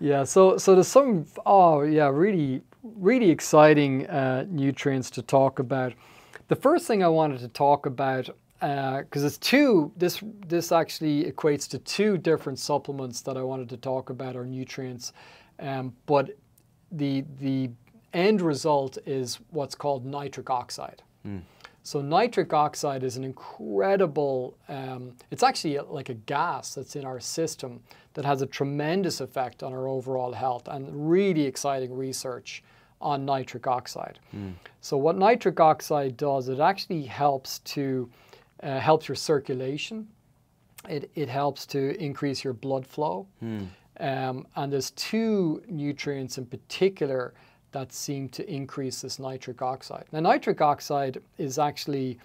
Yeah, so there's some really exciting nutrients to talk about. The first thing I wanted to talk about, because it's two, this actually equates to two different supplements that I wanted to talk about, or nutrients, but the end result is what's called nitric oxide. Mm. So nitric oxide is an incredible, it's actually like a gas that's in our system that has a tremendous effect on our overall health, and really exciting research on nitric oxide. Mm. So what nitric oxide does, it actually helps to, helps your circulation. It helps to increase your blood flow. Mm. And there's two nutrients in particular that seem to increase this nitric oxide. Now, nitric oxide is actually,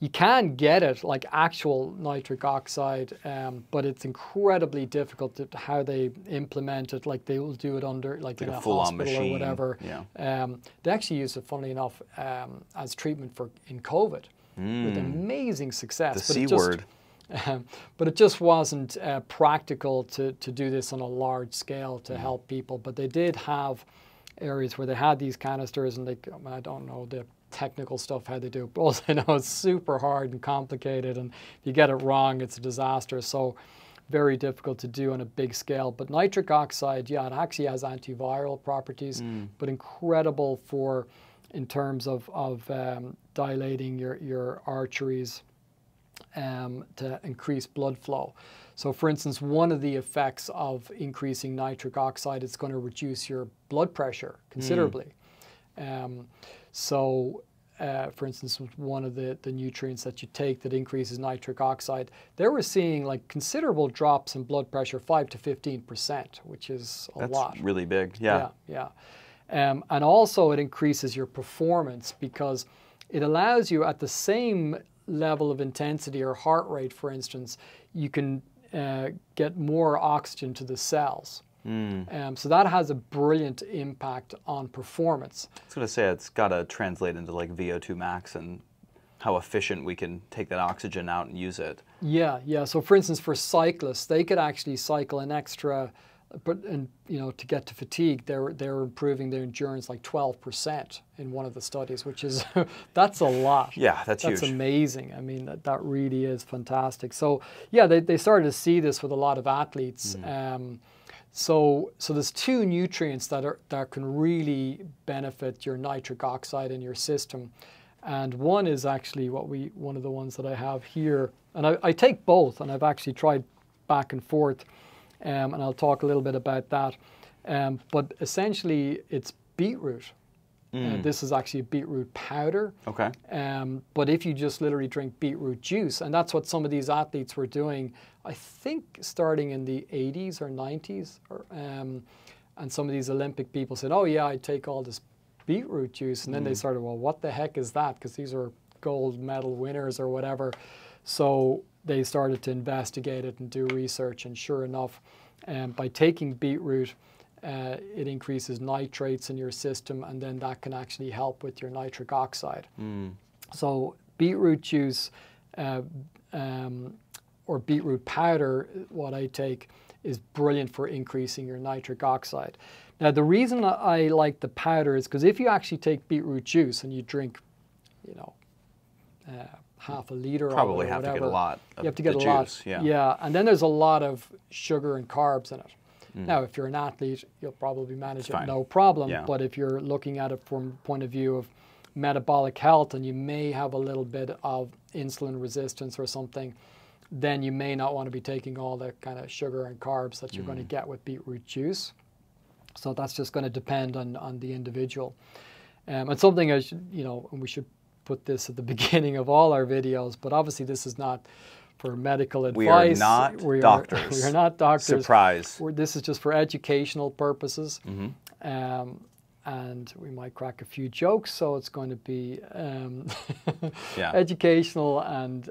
you can get it like actual nitric oxide, but it's incredibly difficult to how they implement it. Like they will do it under, like in a hospital machine or whatever. Yeah. They actually use it, funnily enough, as treatment in COVID with amazing success. The C word. But it just wasn't practical to do this on a large scale to help people. But they did have areas where they had these canisters, and I don't know the technical stuff, how they do it, but also I know it's super hard and complicated, and if you get it wrong, it's a disaster. So very difficult to do on a big scale. But nitric oxide, yeah, it actually has antiviral properties, but incredible in terms of dilating your arteries to increase blood flow. So for instance, one of the effects of increasing nitric oxide is going to reduce your blood pressure considerably. Mm. For instance, one of the nutrients that you take that increases nitric oxide, they were seeing like considerable drops in blood pressure, 5 to 15%, which is a lot. That's really big, yeah. Yeah. And also it increases your performance because it allows you at the same level of intensity or heart rate, for instance, you can get more oxygen to the cells. Mm. So that has a brilliant impact on performance. I was going to say, it's got to translate into like VO2 max and how efficient we can take that oxygen out and use it. Yeah. So for instance, for cyclists, they could actually cycle an extra, to get to fatigue, they're improving their endurance like 12% in one of the studies, which is, that's a lot. Yeah, that's huge. That's amazing. I mean, that really is fantastic. So yeah, they started to see this with a lot of athletes. Mm. So there's two nutrients that can really benefit your nitric oxide in your system. And one is actually one of the ones that I have here. And I take both, and I've actually tried back and forth. And I'll talk a little bit about that. But essentially, it's beetroot. Mm. This is actually a beetroot powder. Okay. But if you just literally drink beetroot juice, and that's what some of these athletes were doing, I think starting in the 80s or 90s, and some of these Olympic people said, oh yeah, I take all this beetroot juice. And then they started, well, what the heck is that? Because these are gold medal winners or whatever. So they started to investigate it and do research, and sure enough, by taking beetroot, it increases nitrates in your system, and then that can actually help with your nitric oxide. Mm. So beetroot juice or beetroot powder, what I take, is brilliant for increasing your nitric oxide. Now, the reason I like the powder is because if you actually take beetroot juice and you drink, half a liter. Probably have to get a lot of the juice. You have to get a lot. Yeah. And then there's a lot of sugar and carbs in it. Mm. Now, if you're an athlete, you'll probably manage it no problem. Yeah. But if you're looking at it from the point of view of metabolic health, and you may have a little bit of insulin resistance or something, then you may not want to be taking all the kind of sugar and carbs that you're going to get with beetroot juice. So that's just going to depend on the individual. And something I should, and we should put this at the beginning of all our videos, but obviously this is not for medical advice. We are doctors. We are not doctors. Surprise. This is just for educational purposes. Mm-hmm. And we might crack a few jokes, so it's going to be educational and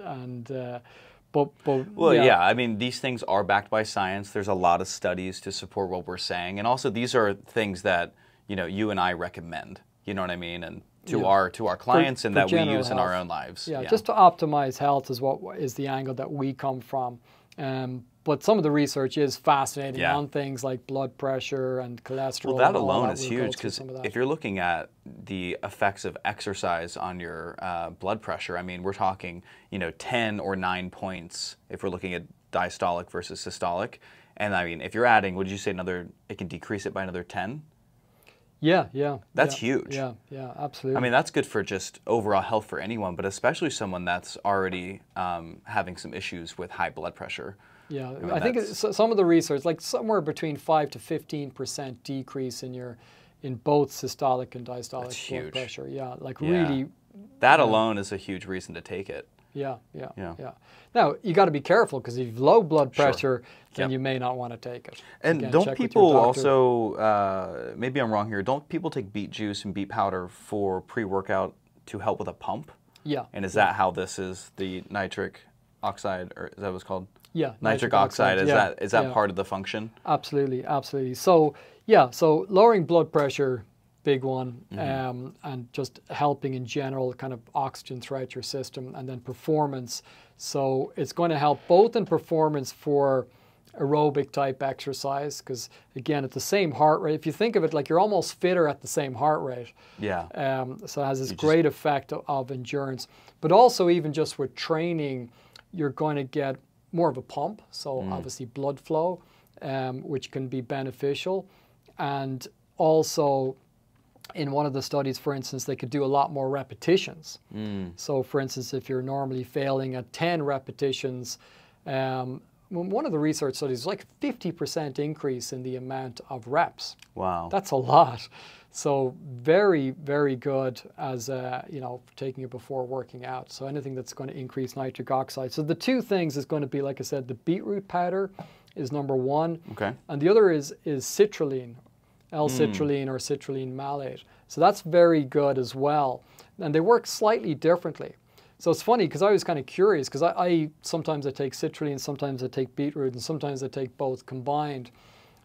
I mean, these things are backed by science. There's a lot of studies to support what we're saying. And also, these are things that, you and I recommend. You know what I mean? And to our clients, and that we use in our own lives. Yeah, just to optimize health is the angle that we come from. But some of the research is fascinating on things like blood pressure and cholesterol. Well, that alone is huge, because if you're looking at the effects of exercise on your blood pressure, I mean, we're talking, you know, 10 or 9 points if we're looking at diastolic versus systolic. And I mean, if you're adding, would you say another, it can decrease it by another 10? Yeah, yeah. That's huge. Yeah, yeah, absolutely. I mean, that's good for just overall health for anyone, but especially someone that's already having some issues with high blood pressure. Yeah, I mean, I think some of the research, like somewhere between 5 to 15% decrease in your, in both systolic and diastolic blood pressure. Yeah, like really. That alone is a huge reason to take it. Yeah, yeah, yeah, yeah. Now, you got to be careful, because if you have low blood pressure, then you may not want to take it. And again, don't people also, maybe I'm wrong here, don't people take beet juice and beet powder for pre-workout to help with a pump? Yeah. And is that how this is, the nitric oxide, or is that what it's called? Yeah. Nitric oxide, is that part of the function? Absolutely, absolutely. So, yeah, so lowering blood pressure, big one, and just helping in general, kind of oxygen throughout your system, and then performance. So it's going to help both in performance for aerobic type exercise, because again, at the same heart rate, if you think of it, like you're almost fitter at the same heart rate. Yeah. So it has this great effect of endurance, but also even just with training, you're going to get more of a pump. So obviously blood flow, which can be beneficial, and also in one of the studies, for instance, they could do a lot more repetitions. So, for instance, if you're normally failing at 10 repetitions, one of the research studies was like a 50% increase in the amount of reps. Wow. That's a lot. So very, very good as, you know, taking it before working out. So anything that's going to increase nitric oxide. So the two things is going to be, like I said, the beetroot powder is number one. Okay. And the other is citrulline. L-citrulline or citrulline malate. So that's very good as well. And they work slightly differently. So it's funny, because I was kind of curious, because I sometimes I take citrulline, sometimes I take beetroot, and sometimes I take both combined.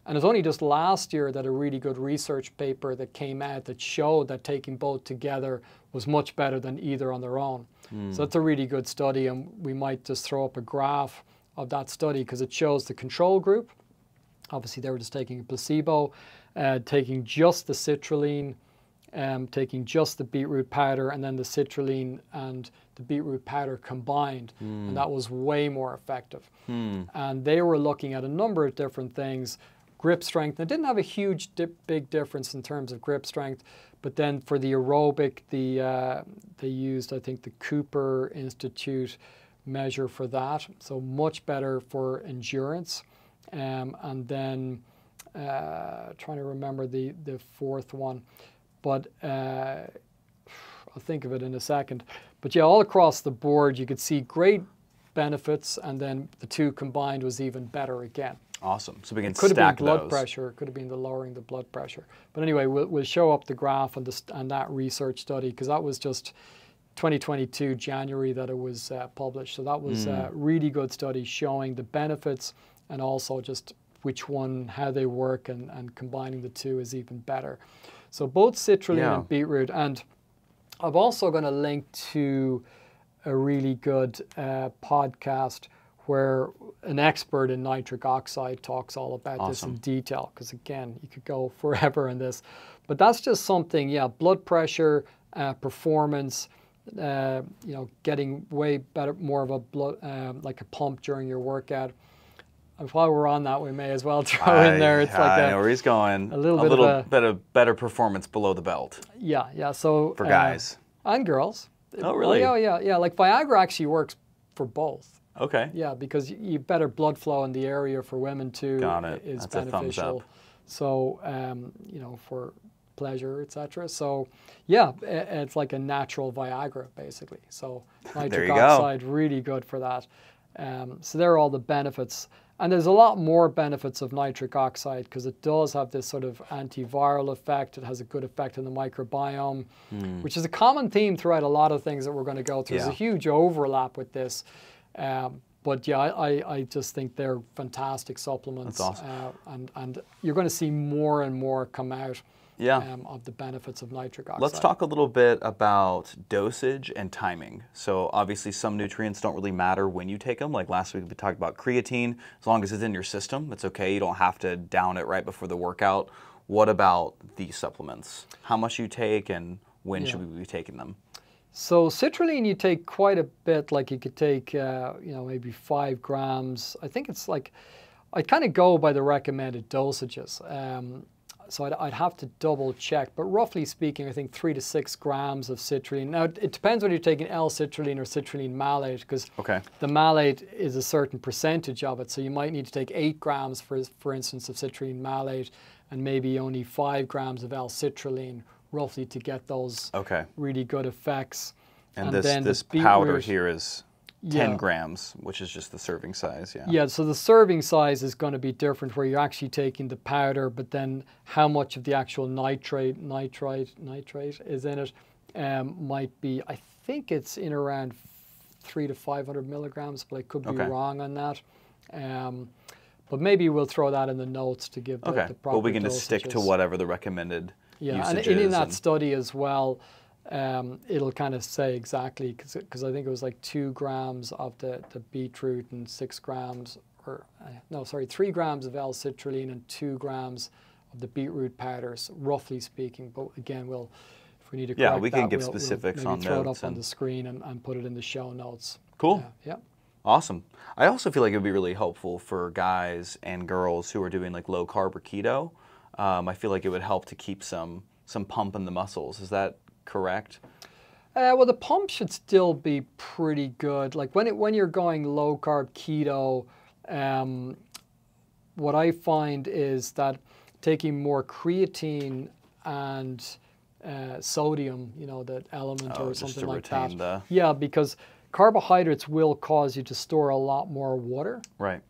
And it's only just last year that a really good research paper that came out that showed that taking both together was much better than either on their own. So that's a really good study, and we might just throw up a graph of that study, because it shows the control group. Obviously, they were just taking a placebo, taking just the citrulline, taking just the beetroot powder, and then the citrulline and the beetroot powder combined. And that was way more effective. And they were looking at a number of different things. Grip strength, they didn't have a huge big difference in terms of grip strength, but then for the aerobic, they used, I think, the Cooper Institute measure for that. So much better for endurance. And then trying to remember the fourth one, but I'll think of it in a second. But yeah, all across the board, you could see great benefits, and then the two combined was even better again. Awesome. So we can stack those. It could have been blood pressure. It could have been the lowering the blood pressure. But anyway, we'll show up the graph and that research study, because that was just 2022 January that it was published. So that was a really good study showing the benefits, and also just which one, how they work, and combining the two is even better. So both citrulline and beetroot. And I'm also going to link to a really good podcast where an expert in nitric oxide talks all about this in detail, because again, you could go forever in this. But that's just something, blood pressure, performance, you know, getting way better, more of a blood, like a pump during your workout. And while we're on that, we may as well throw in there. It's like I know where he's going. A little bit of better performance below the belt. Yeah, yeah. So for guys and girls. Oh, really? Oh, yeah, yeah. Like Viagra actually works for both. Okay. Yeah, because you better blood flow in the area for women too. Got it. Is That's beneficial. A thumbs up. So you know, for pleasure, etc. So yeah, it's like a natural Viagra basically. So nitric oxide really good for that. So there are all the benefits. And there's a lot more benefits of nitric oxide, because it does have this sort of antiviral effect. It has a good effect on the microbiome, which is a common theme throughout a lot of things that we're going to go through. There's a huge overlap with this. But yeah, I just think they're fantastic supplements. That's awesome. And you're going to see more and more come out of the benefits of nitric oxide. Let's talk a little bit about dosage and timing. So obviously some nutrients don't really matter when you take them. Like last week we talked about creatine. As long as it's in your system, it's okay. You don't have to down it right before the workout. What about these supplements? How much you take and when should we be taking them? So citrulline you take quite a bit. Like you could take, you know, maybe 5 grams. I think it's like, I kind of go by the recommended dosages. So I'd have to double check, but roughly speaking, I think 3 to 6 grams of citrulline. Now it depends whether you're taking L-citrulline or citrulline malate, because the malate is a certain percentage of it. So you might need to take 8 grams, for instance, of citrulline malate, and maybe only 5 grams of L-citrulline, roughly, to get those really good effects. And this powder here is 10 grams, which is just the serving size, Yeah, so the serving size is going to be different, where you're actually taking the powder, but then how much of the actual nitrite is in it might be, I think it's in around 300 to 500 milligrams, but I could be wrong on that. But maybe we'll throw that in the notes to give the proper Well, we can just stick to whatever the recommended usage is. And in that study as well, it'll kind of say exactly, because I think it was like 2 grams of the beetroot and 6 grams, or no, sorry, 3 grams of L-citrulline and 2 grams of the beetroot powders, roughly speaking. But again, we'll, if we need to correct we can give specifics on notes. Throw it up on the screen and put it in the show notes. Cool. Yeah. Awesome. I also feel like it would be really helpful for guys and girls who are doing like low carb or keto. I feel like it would help to keep some pump in the muscles. Is that correct? Well, the pump should still be pretty good. Like when you're going low carb keto, what I find is that taking more creatine and sodium, you know, that element or something like that. Yeah, because carbohydrates will cause you to store a lot more water. Right.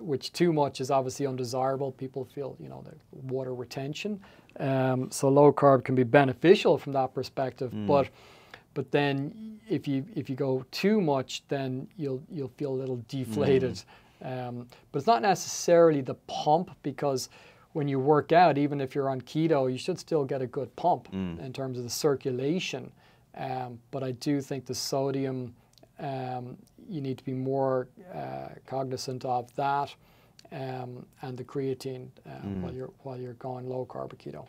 Which too much is obviously undesirable. People feel, you know, the water retention. So low carb can be beneficial from that perspective, but then if you go too much, then you'll feel a little deflated. But it's not necessarily the pump, because when you work out, even if you're on keto, you should still get a good pump in terms of the circulation. But I do think the sodium. You need to be more cognizant of that and the creatine while you're going low carb keto.